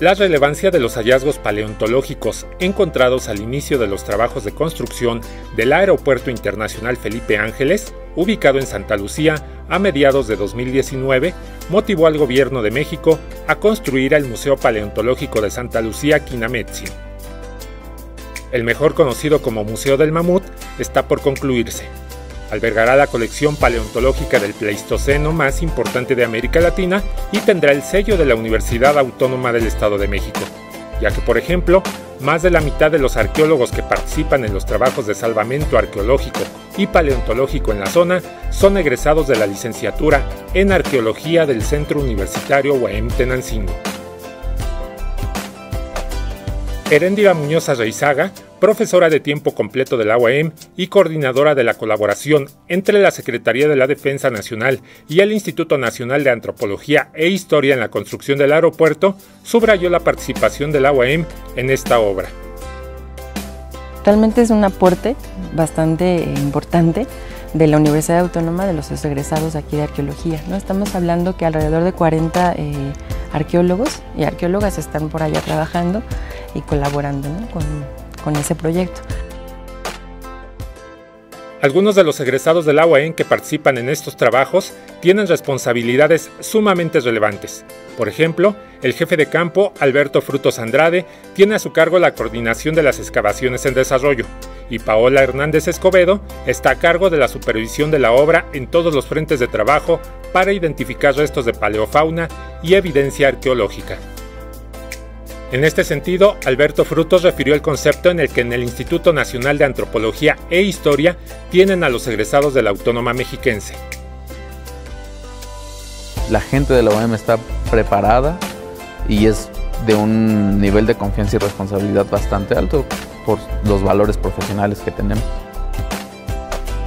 la relevancia de los hallazgos paleontológicos encontrados al inicio de los trabajos de construcción del Aeropuerto Internacional Felipe Ángeles, ubicado en Santa Lucía a mediados de 2019, motivó al Gobierno de México a construir el Museo Paleontológico de Santa Lucía Kinamezi. El mejor conocido como Museo del Mamut está por concluirse. Albergará la colección paleontológica del Pleistoceno más importante de América Latina y tendrá el sello de la Universidad Autónoma del Estado de México, ya que, por ejemplo, más de la mitad de los arqueólogos que participan en los trabajos de salvamento arqueológico y paleontológico en la zona son egresados de la licenciatura en Arqueología del Centro Universitario UAM Tenancingo. Eréndira Muñoz Arizaga, profesora de tiempo completo de la UAM y coordinadora de la colaboración entre la Secretaría de la Defensa Nacional y el Instituto Nacional de Antropología e Historia en la construcción del aeropuerto, subrayó la participación de la UAM en esta obra. Realmente es un aporte bastante importante de la Universidad Autónoma de los egresados aquí de arqueología, ¿no? Estamos hablando que alrededor de 40 arqueólogos y arqueólogas están por allá trabajando y colaborando, ¿no? con ese proyecto. Algunos de los egresados de la UAM que participan en estos trabajos tienen responsabilidades sumamente relevantes. Por ejemplo, el jefe de campo, Alberto Frutos Andrade, tiene a su cargo la coordinación de las excavaciones en desarrollo, y Paola Hernández Escobedo está a cargo de la supervisión de la obra en todos los frentes de trabajo para identificar restos de paleofauna y evidencia arqueológica. En este sentido, Alberto Frutos refirió el concepto en el que en el Instituto Nacional de Antropología e Historia tienen a los egresados de la Autónoma Mexiquense. La gente de la UAM está preparada y es de un nivel de confianza y responsabilidad bastante alto por los valores profesionales que tenemos.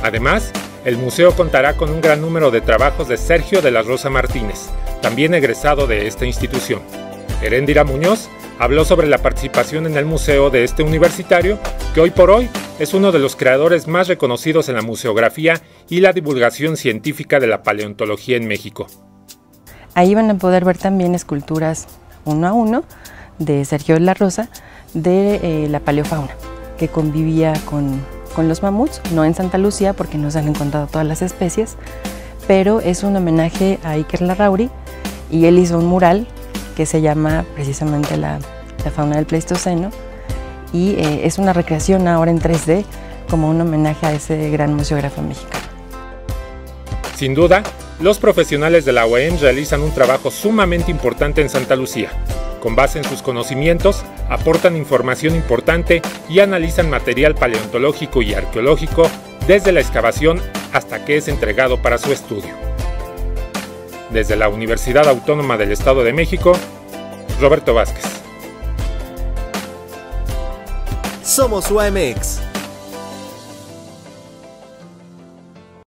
Además, el museo contará con un gran número de trabajos de Sergio de la Rosa Martínez, también egresado de esta institución. Eréndira Muñoz habló sobre la participación en el museo de este universitario, que hoy por hoy es uno de los creadores más reconocidos en la museografía y la divulgación científica de la paleontología en México. Ahí van a poder ver también esculturas uno a uno de Sergio de la Rosa de la paleofauna, que convivía con los mamuts, no en Santa Lucía porque no se han encontrado todas las especies, pero es un homenaje a Iker Larrauri y él hizo un mural que se llama precisamente la fauna del Pleistoceno y es una recreación ahora en 3D como un homenaje a ese gran museógrafo mexicano. Sin duda, los profesionales de la UAM realizan un trabajo sumamente importante en Santa Lucía. Con base en sus conocimientos, aportan información importante y analizan material paleontológico y arqueológico desde la excavación hasta que es entregado para su estudio. Desde la Universidad Autónoma del Estado de México, Roberto Vázquez. Somos UAMX.